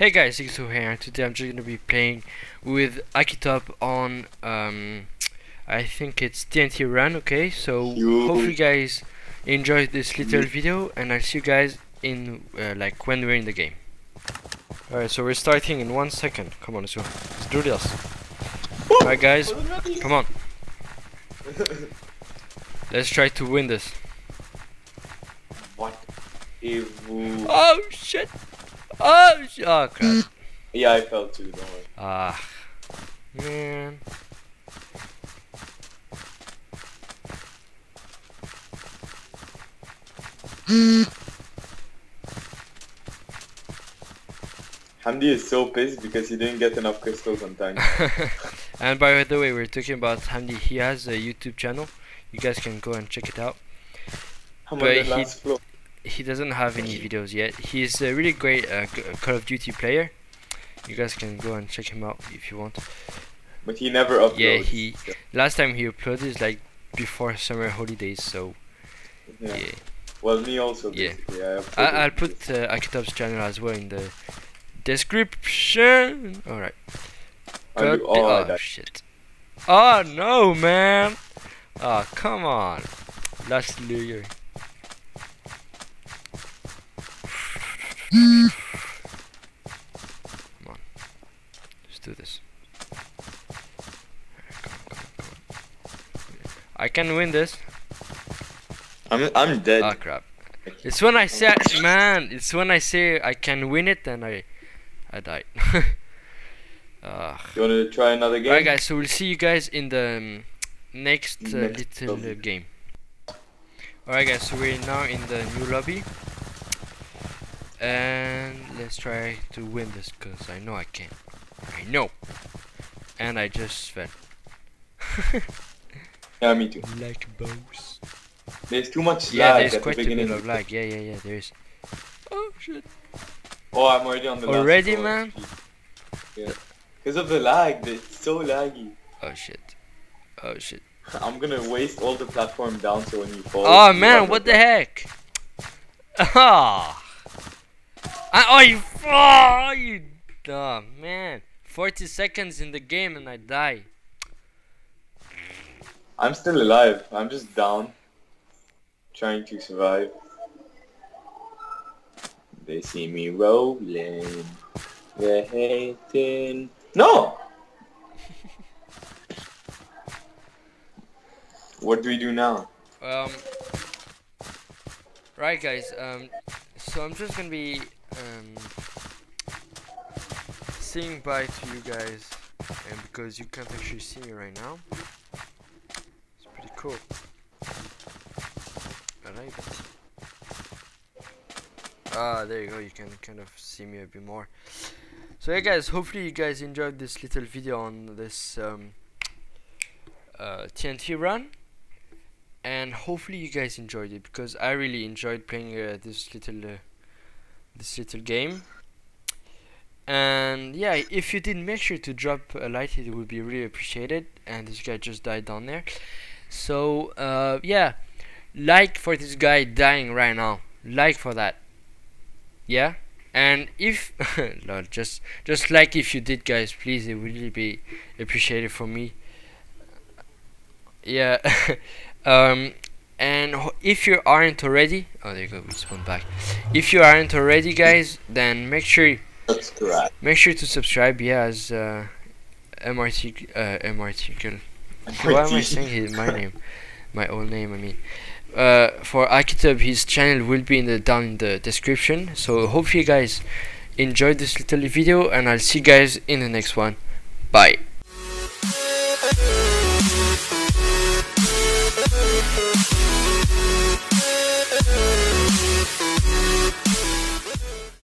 Hey guys, Aqhytob here. Today I'm just going to be playing with Akitop on, I think it's TNT Run, okay? So, hopefully you guys enjoyed this little video, and I'll see you guys in, like, when we're in the game. Alright, so we're starting in 1 second. Come on, let's do this. Alright guys, come on. Let's try to win this. What? Oh, shit! Oh, oh crap. Yeah, I fell too, don't worry. Ah, man. Hamdi is so pissed because he didn't get enough crystals on time. And by the way, we're talking about Hamdi. He has a YouTube channel. You guys can go and check it out. I'm on the last floor. He doesn't have any videos yet. He's a really great Call of Duty player. You guys can go and check him out if you want. But he never uploads. Yeah, he last time he uploaded is like before summer holidays. So yeah. Well, me also. Basically. Yeah. I'll put Aqhytob's channel as well in the description. All right. Oh shit! Oh no, man! Oh come on! Last layer. Come on, let's do this. Come on. I can win this. I'm dead. Ah, crap! It's when I say, man. It's when I say I can win it, and I died. You wanna try another game? Alright, guys. So we'll see you guys in the next little game. Alright, guys. So we're now in the new lobby. And let's try to win this because I know I can. I know. And I just fell. Yeah, me too. Like bows. There's too much lag. Yeah, there's quite a bit of lag. Yeah, there is. Oh shit. Oh, I'm already on the lag. Already, man? Yeah. Because of the lag, it's so laggy. Oh shit. Oh shit. I'm gonna waste all the platform down so when you fall. Oh man, what the heck? Ah. You dumb man. 40 seconds in the game and I die. I'm still alive. I'm just down. Trying to survive. They see me rolling. They're hating. No! What do we do now? Right guys, so I'm just gonna be saying bye to you guys, and because you can't actually see me right now, it's pretty cool. I like it. Ah, there you go. You can kind of see me a bit more. So yeah, guys. Hopefully you guys enjoyed this little video on this TNT run, and hopefully you guys enjoyed it because I really enjoyed playing this little game. And yeah, if you did, make sure to drop a like. It would be really appreciated. And this guy just died down there, so yeah, like for this guy dying right now, like for that. Yeah, and if lol, just like if you did, guys, please, it would really be appreciated for me. Yeah. And if you aren't already, oh there you go, we spawned back. If you aren't already, guys, then make sure to subscribe. Yeah, as MRT girl. Why am I saying my old name? I mean, for Aqhytob, his channel will be in the down in the description. So hopefully you guys enjoyed this little video, and I'll see you guys in the next one. Bye.